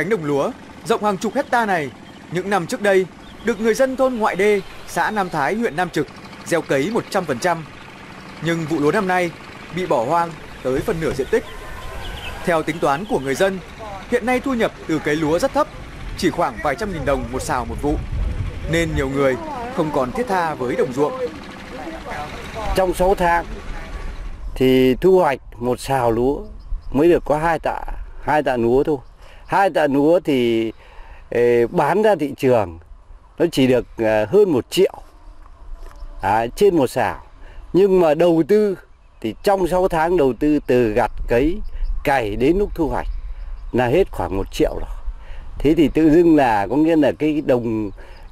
cánh đồng lúa rộng hàng chục hecta này những năm trước đây được người dân thôn Ngoại Đê, xã Nam Thái, huyện Nam Trực gieo cấy 100%. Nhưng vụ lúa năm nay bị bỏ hoang tới phần nửa diện tích. Theo tính toán của người dân, hiện nay thu nhập từ cấy lúa rất thấp, chỉ khoảng vài trăm nghìn đồng một sào một vụ, nên nhiều người không còn thiết tha với đồng ruộng. Trong 6 tháng thì thu hoạch một sào lúa mới được có hai tạ lúa thôi. Hai tạ lúa thì bán ra thị trường nó chỉ được hơn 1 triệu trên một sào. Nhưng mà đầu tư thì trong 6 tháng đầu tư từ gặt cấy, cày đến lúc thu hoạch là hết khoảng 1 triệu rồi. Thế thì tự dưng là có nghĩa là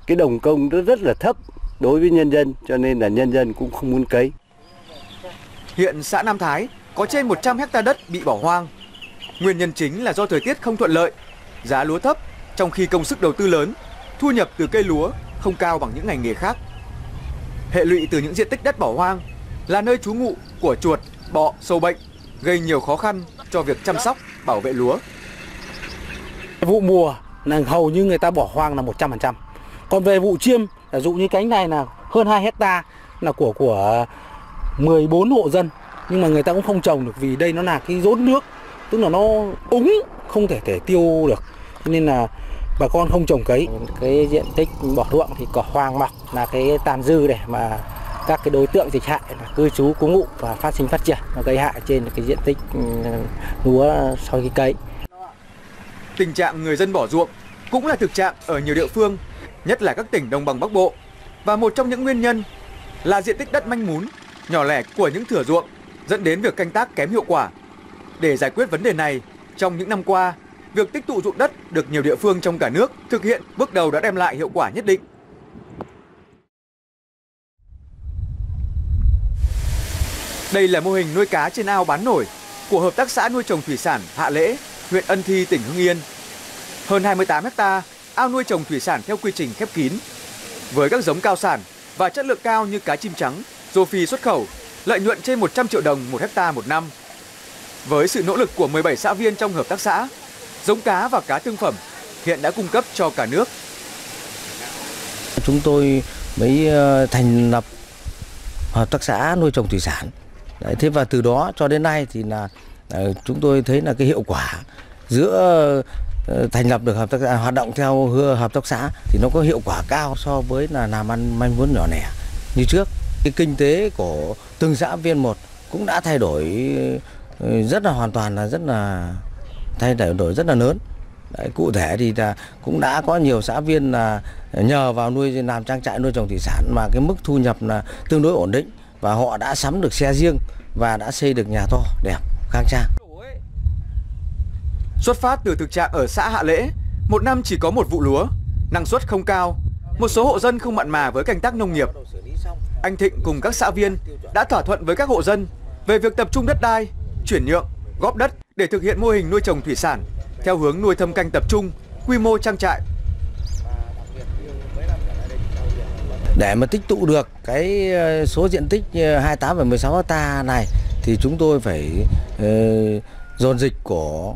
cái đồng công nó rất là thấp đối với nhân dân, cho nên là nhân dân cũng không muốn cấy. Hiện xã Nam Thái có trên 100 hecta đất bị bỏ hoang. Nguyên nhân chính là do thời tiết không thuận lợi, giá lúa thấp trong khi công sức đầu tư lớn, thu nhập từ cây lúa không cao bằng những ngành nghề khác. Hệ lụy từ những diện tích đất bỏ hoang là nơi trú ngụ của chuột, bọ, sâu bệnh, gây nhiều khó khăn cho việc chăm sóc, bảo vệ lúa. Vụ mùa là hầu như người ta bỏ hoang là 100%. Còn về vụ chiêm, ví dụ như cánh này là hơn 2 hecta là của 14 hộ dân, nhưng mà người ta cũng không trồng được vì đây nó là cái rốn nước, tức là nó úng, không thể tiêu được, nên là bà con không trồng cấy. Cái diện tích bỏ ruộng thì cỏ hoang mọc là cái tàn dư để mà các cái đối tượng dịch hại cư trú trú ngụ và phát sinh phát triển, và gây hại trên cái diện tích lúa sau khi cấy. Tình trạng người dân bỏ ruộng cũng là thực trạng ở nhiều địa phương, nhất là các tỉnh đồng bằng Bắc Bộ, và một trong những nguyên nhân là diện tích đất manh mún, nhỏ lẻ của những thửa ruộng dẫn đến việc canh tác kém hiệu quả. Để giải quyết vấn đề này, trong những năm qua, việc tích tụ ruộng đất được nhiều địa phương trong cả nước thực hiện bước đầu đã đem lại hiệu quả nhất định. Đây là mô hình nuôi cá trên ao bán nổi của Hợp tác xã nuôi trồng thủy sản Hạ Lễ, huyện Ân Thi, tỉnh Hưng Yên. Hơn 28 hecta ao nuôi trồng thủy sản theo quy trình khép kín, với các giống cao sản và chất lượng cao như cá chim trắng, rô phi xuất khẩu, lợi nhuận trên 100 triệu đồng một hecta một năm. Với sự nỗ lực của 17 xã viên trong hợp tác xã, giống cá và cá thương phẩm hiện đã cung cấp cho cả nước. Chúng tôi mới thành lập hợp tác xã nuôi trồng thủy sản. Đấy, thế và từ đó cho đến nay thì là chúng tôi thấy là cái hiệu quả giữa thành lập được hợp tác xã, hoạt động theo hợp tác xã thì nó có hiệu quả cao so với là làm ăn manh mún nhỏ lẻ như trước. Cái kinh tế của từng xã viên một cũng đã thay đổi rất là hoàn toàn, là rất là thay đổi rất là lớn. Đấy, cụ thể thì là cũng đã có nhiều xã viên là nhờ vào làm trang trại nuôi trồng thủy sản mà cái mức thu nhập là tương đối ổn định, và họ đã sắm được xe riêng và đã xây được nhà to đẹp khang trang. Xuất phát từ thực trạng ở xã Hạ Lễ, một năm chỉ có một vụ lúa, năng suất không cao, một số hộ dân không mặn mà với canh tác nông nghiệp, anh Thịnh cùng các xã viên đã thỏa thuận với các hộ dân về việc tập trung đất đai, chuyển nhượng, góp đất để thực hiện mô hình nuôi trồng thủy sản theo hướng nuôi thâm canh tập trung, quy mô trang trại. Để mà tích tụ được cái số diện tích 28,16 hecta này thì chúng tôi phải dồn dịch của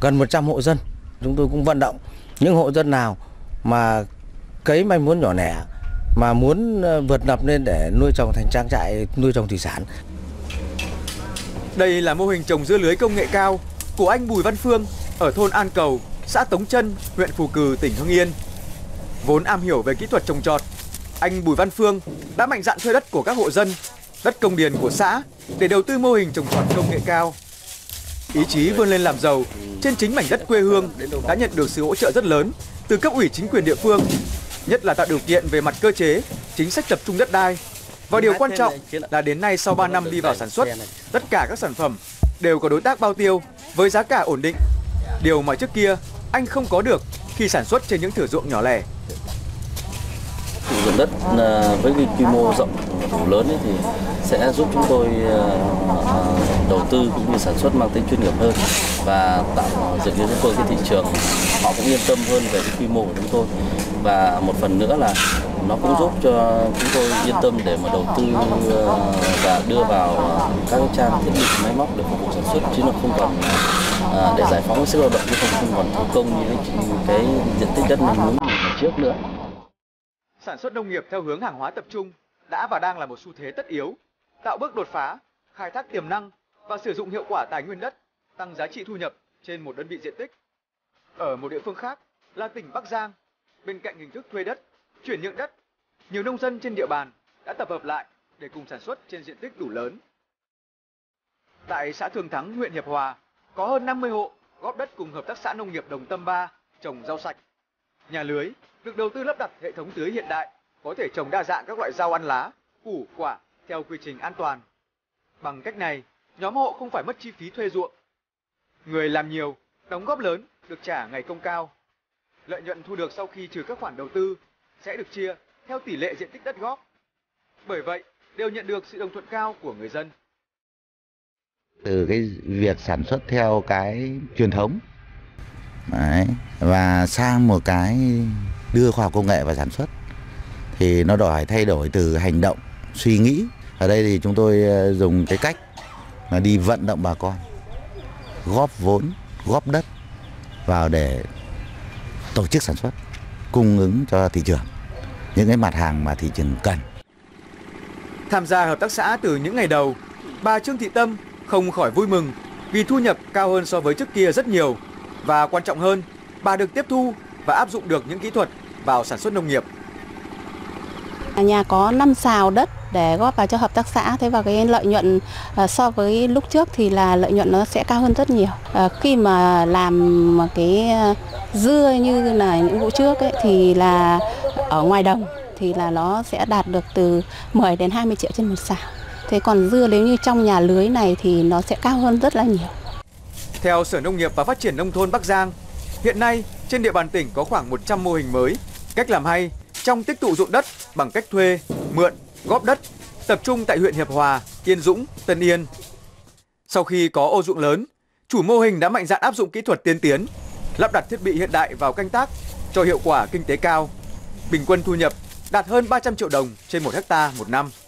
gần 100 hộ dân. Chúng tôi cũng vận động những hộ dân nào mà cấy manh mún nhỏ lẻ mà muốn vượt nập lên để nuôi trồng thành trang trại nuôi trồng thủy sản. Đây là mô hình trồng dưa lưới công nghệ cao của anh Bùi Văn Phương ở thôn An Cầu, xã Tống Trân, huyện Phù Cừ, tỉnh Hưng Yên. Vốn am hiểu về kỹ thuật trồng trọt, anh Bùi Văn Phương đã mạnh dạn thuê đất của các hộ dân, đất công điền của xã để đầu tư mô hình trồng trọt công nghệ cao. Ý chí vươn lên làm giàu trên chính mảnh đất quê hương đã nhận được sự hỗ trợ rất lớn từ cấp ủy chính quyền địa phương, nhất là tạo điều kiện về mặt cơ chế, chính sách tập trung đất đai. Và điều quan trọng là đến nay sau 3 năm đi vào sản xuất, tất cả các sản phẩm đều có đối tác bao tiêu với giá cả ổn định. Điều mà trước kia anh không có được khi sản xuất trên những thửa ruộng nhỏ lẻ. Ruộng đất với cái quy mô rộng đủ lớn thì sẽ giúp chúng tôi đầu tư cũng như sản xuất mang tính chuyên nghiệp hơn và tạo dựng cho chúng tôi cái thị trường. Họ cũng yên tâm hơn về cái quy mô của chúng tôi. Và một phần nữa là nó cũng giúp cho chúng tôi yên tâm để mà đầu tư và đưa vào các trang thiết bị máy móc để phục vụ sản xuất, chứ nó không còn để giải phóng sức lao động, chứ không còn thủ công như cái diện tích đất mình muốn trước nữa. Sản xuất nông nghiệp theo hướng hàng hóa tập trung đã và đang là một xu thế tất yếu, tạo bước đột phá, khai thác tiềm năng và sử dụng hiệu quả tài nguyên đất, tăng giá trị thu nhập trên một đơn vị diện tích. Ở một địa phương khác là tỉnh Bắc Giang, bên cạnh hình thức thuê đất, chuyển nhượng đất, nhiều nông dân trên địa bàn đã tập hợp lại để cùng sản xuất trên diện tích đủ lớn. Tại xã Thường Thắng, huyện Hiệp Hòa, có hơn 50 hộ góp đất cùng Hợp tác xã nông nghiệp Đồng Tâm 3 trồng rau sạch. Nhà lưới được đầu tư lắp đặt hệ thống tưới hiện đại, có thể trồng đa dạng các loại rau ăn lá, củ, quả theo quy trình an toàn. Bằng cách này, nhóm hộ không phải mất chi phí thuê ruộng. Người làm nhiều, đóng góp lớn được trả ngày công cao. Lợi nhuận thu được sau khi trừ các khoản đầu tư sẽ được chia theo tỷ lệ diện tích đất góp. Bởi vậy, đều nhận được sự đồng thuận cao của người dân. Từ cái việc sản xuất theo cái truyền thống và sang một cái đưa khoa học công nghệ vào sản xuất thì nó đòi thay đổi từ hành động, suy nghĩ. Ở đây thì chúng tôi dùng cái cách là đi vận động bà con, góp vốn, góp đất vào để tổ chức sản xuất, cung ứng cho thị trường những cái mặt hàng mà thị trường cần. Tham gia hợp tác xã từ những ngày đầu, bà Trương Thị Tâm không khỏi vui mừng vì thu nhập cao hơn so với trước kia rất nhiều, và quan trọng hơn, bà được tiếp thu và áp dụng được những kỹ thuật vào sản xuất nông nghiệp. Nhà có 5 sào đất để góp vào cho hợp tác xã, thế và cái lợi nhuận so với lúc trước thì là lợi nhuận nó sẽ cao hơn rất nhiều. Khi mà làm cái dưa như là những vụ trước ấy, thì là ở ngoài đồng thì là nó sẽ đạt được từ 10 đến 20 triệu trên một sào. Thế còn dưa nếu như trong nhà lưới này thì nó sẽ cao hơn rất là nhiều. Theo Sở Nông nghiệp và Phát triển Nông thôn Bắc Giang, hiện nay trên địa bàn tỉnh có khoảng 100 mô hình mới, cách làm hay trong tích tụ ruộng đất bằng cách thuê, mượn, góp đất, tập trung tại huyện Hiệp Hòa, Yên Dũng, Tân Yên. Sau khi có ô ruộng lớn, chủ mô hình đã mạnh dạn áp dụng kỹ thuật tiên tiến, lắp đặt thiết bị hiện đại vào canh tác cho hiệu quả kinh tế cao. Bình quân thu nhập đạt hơn 300 triệu đồng trên 1 hectare một năm.